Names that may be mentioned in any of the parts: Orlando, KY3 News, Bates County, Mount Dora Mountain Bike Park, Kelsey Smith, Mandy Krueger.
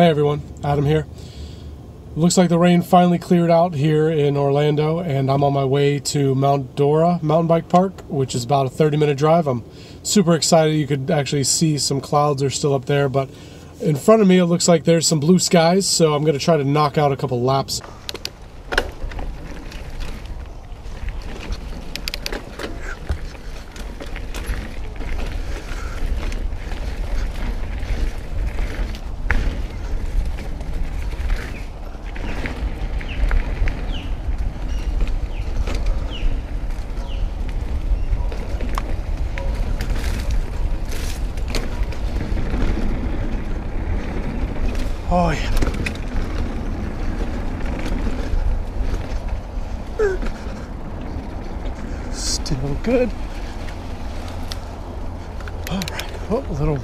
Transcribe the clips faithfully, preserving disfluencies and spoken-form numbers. Hey everyone, Adam here. Looks like the rain finally cleared out here in Orlando, and I'm on my way to Mount Dora Mountain Bike Park, which is about a thirty minute drive. I'm super excited. You could actually see some clouds are still up there, but in front of me it looks like there's some blue skies, so I'm going to try to knock out a couple laps. Oh yeah. Still good. All right. Oh, little,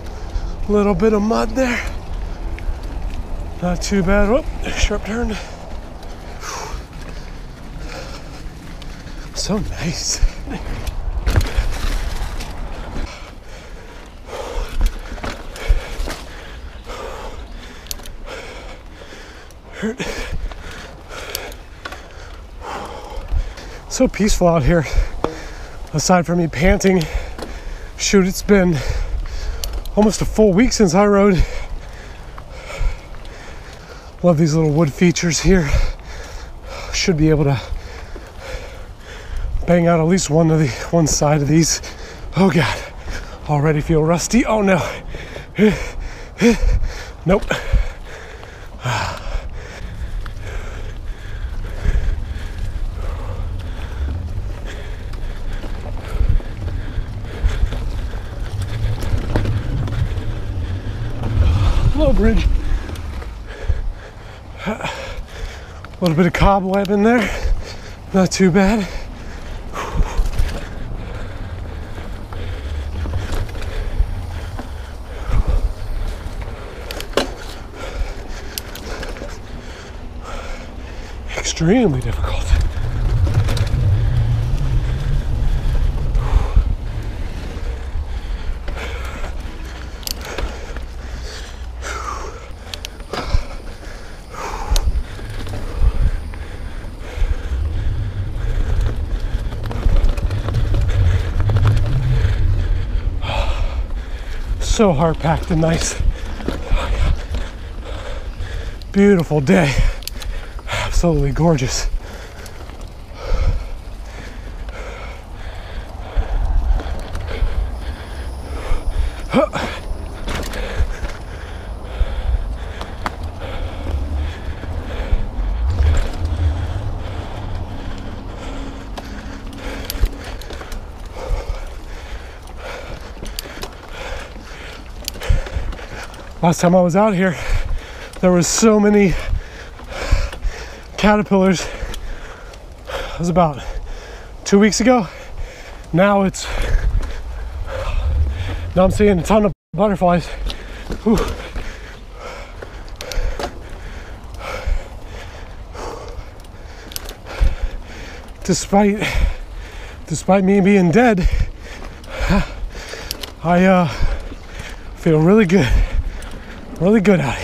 little bit of mud there. Not too bad. Oh, sharp turn. Whew. So nice. So peaceful out here, aside from me panting. Shoot, it's been almost a full week since I rode. Love these little wood features here. Should be able to bang out at least one of the one side of these. Oh god, already feel rusty. Oh no. Nope. Low bridge. A little bit of cobweb in there. Not too bad. Extremely difficult. So hard packed and nice. Beautiful day. Absolutely gorgeous. Last time I was out here, there was so many caterpillars. It was about two weeks ago. Now it's, now I'm seeing a ton of butterflies. Whew. Despite, despite me being dead, I uh, feel really good. Really good out here.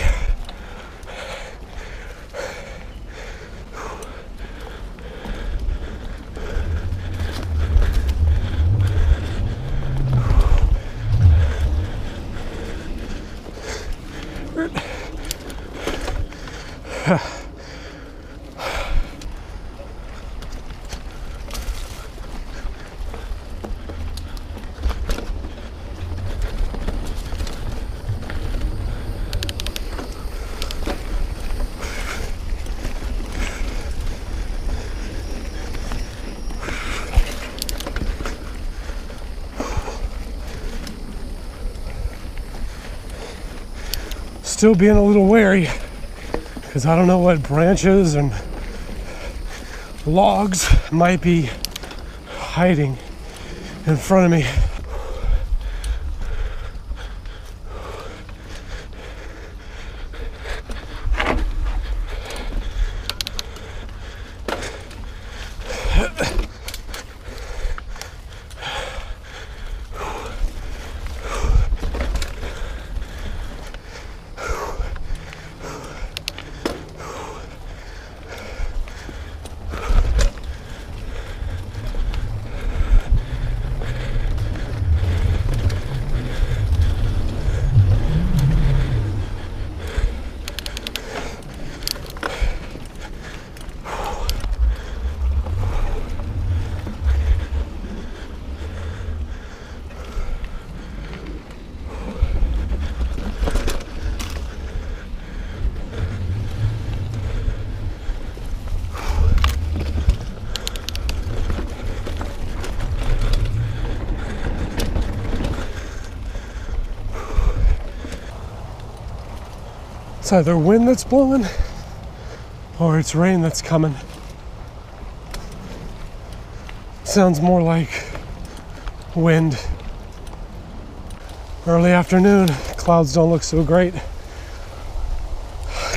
Still being a little wary because I don't know what branches and logs might be hiding in front of me. It's either wind that's blowing or it's rain that's coming. Sounds more like wind. Early afternoon, clouds don't look so great.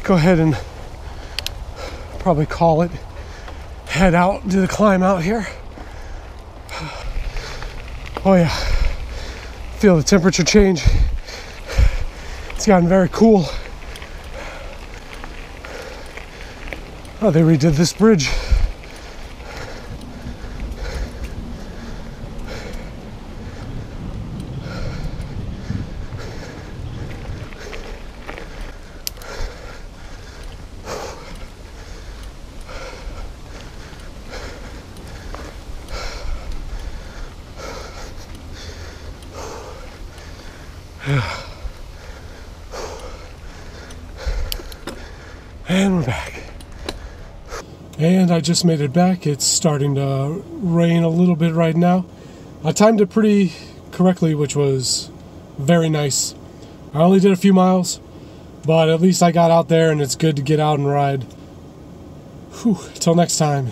Go ahead and probably call it, head out, do the climb out here. Oh yeah, feel the temperature change. It's gotten very cool. Oh, they redid this bridge. And we're back. And I just made it back. It's starting to rain a little bit right now. I timed it pretty correctly, which was very nice. I only did a few miles, but at least I got out there, and it's good to get out and ride. Whew, till next time.